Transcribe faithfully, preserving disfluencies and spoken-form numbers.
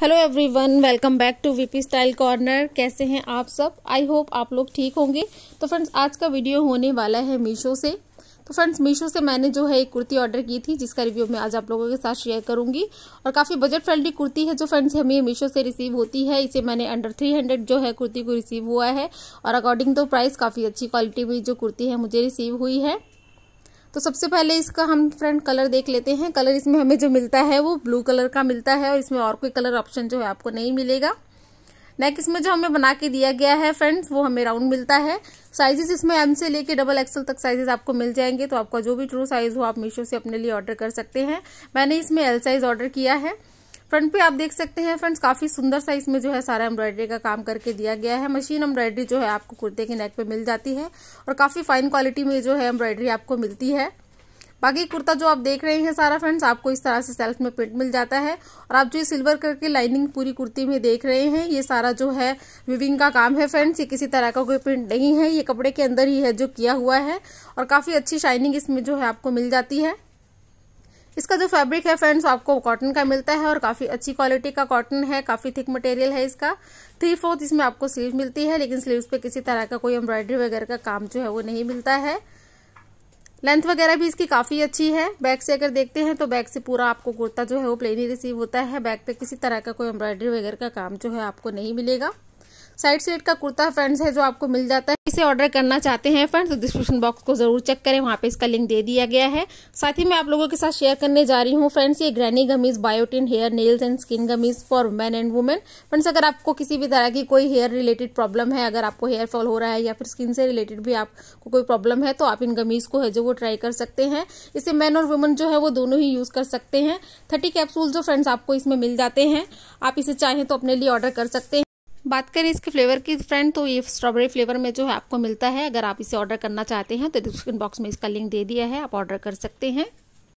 Hello everyone, welcome back to VP style corner. कैसे हैं आप सब? आई होप आप लोग ठीक होंगे। तो फ्रेंड्स, आज का वीडियो होने वाला है मीशो से। तो फ्रेंड्स, मीशो से मैंने जो है एक कुर्ती ऑर्डर की थी, जिसका रिव्यू मैं आज आप लोगों के साथ शेयर करूंगी। और काफ़ी बजट फ्रेंडली कुर्ती है जो फ्रेंड्स हमें मीशो से रिसीव होती है। इसे मैंने अंडर तीन सौ जो है कुर्ती को रिसीव हुआ है, और अकॉर्डिंग टू प्राइस काफ़ी अच्छी क्वालिटी में जो कुर्ती है मुझे रिसीव हुई है। तो सबसे पहले इसका हम फ्रेंड कलर देख लेते हैं। कलर इसमें हमें जो मिलता है वो ब्लू कलर का मिलता है, और इसमें और कोई कलर ऑप्शन जो है आपको नहीं मिलेगा। नेक इसमें जो हमें बना के दिया गया है फ्रेंड्स, वो हमें राउंड मिलता है। साइजेस इसमें एम से लेके डबल एक्सल तक साइजेस आपको मिल जाएंगे। तो आपका जो भी ट्रू साइज हो आप मीशो से अपने लिए ऑर्डर कर सकते हैं। मैंने इसमें एल साइज ऑर्डर किया है। फ्रंट पे आप देख सकते हैं फ्रेंड्स, काफ़ी सुंदर सा इसमें जो है सारा एम्ब्रॉयडरी का काम करके दिया गया है। मशीन एम्ब्रॉयडरी जो है आपको कुर्ते के नेक पे मिल जाती है, और काफ़ी फाइन क्वालिटी में जो है एम्ब्रॉयडरी आपको मिलती है। बाकी कुर्ता जो आप देख रहे हैं सारा फ्रेंड्स, आपको इस तरह से सेल्फ में प्रिंट मिल जाता है। और आप जो ये सिल्वर कलर की लाइनिंग पूरी कुर्ती में देख रहे हैं, ये सारा जो है विविंग का काम है फ्रेंड्स। ये किसी तरह का कोई प्रिंट नहीं है, ये कपड़े के अंदर ही है जो किया हुआ है। और काफ़ी अच्छी शाइनिंग इसमें जो है आपको मिल जाती है। इसका जो फैब्रिक है फ्रेंड्स, आपको कॉटन का मिलता है, और काफ़ी अच्छी क्वालिटी का कॉटन है। काफ़ी थिक मटेरियल है इसका। थ्री फोर्थ इसमें आपको स्लीव मिलती है, लेकिन स्लीव्स पे किसी तरह का कोई एम्ब्रॉयडरी वगैरह का काम जो है वो नहीं मिलता है। लेंथ वगैरह भी इसकी काफ़ी अच्छी है। बैक से अगर देखते हैं तो बैक से पूरा आपको कुर्ता जो है वो प्लेन ही रिसीव होता है। बैक पे किसी तरह का कोई एम्ब्रॉयडरी वगैरह का काम जो है आपको नहीं मिलेगा। साइड स्लिट का कुर्ता फ्रेंड्स है जो आपको मिल जाता है। इसे ऑर्डर करना चाहते हैं फ्रेंड्स तो डिस्क्रिप्शन बॉक्स को जरूर चेक करें, वहाँ पे इसका लिंक दे दिया गया है। साथ ही मैं आप लोगों के साथ शेयर करने जा रही हूँ फ्रेंड्स ये granny gummies biotin hair nails and skin gummies for man and women. Friends, अगर आपको किसी भी तरह की कोई हेयर रिलेटेड प्रॉब्लम है, अगर आपको हेयर फॉल हो रहा है या फिर स्किन से रिलेटेड भी आपको कोई प्रॉब्लम है, तो आप इन गमीज को है जो वो ट्राई कर सकते हैं। इसे मैन और वुमेन जो है वो दोनों ही यूज कर सकते हैं। थर्टी कैप्सूल जो फ्रेंड्स आपको इसमें मिल जाते हैं। आप इसे चाहें तो अपने लिए ऑर्डर कर सकते हैं। बात करें इसके फ्लेवर की फ्रेंड, तो ये स्ट्रॉबेरी फ्लेवर में जो है आपको मिलता है। अगर आप इसे ऑर्डर करना चाहते हैं तो डिस्क्रिप्शन बॉक्स में इसका लिंक दे दिया है, आप ऑर्डर कर सकते हैं।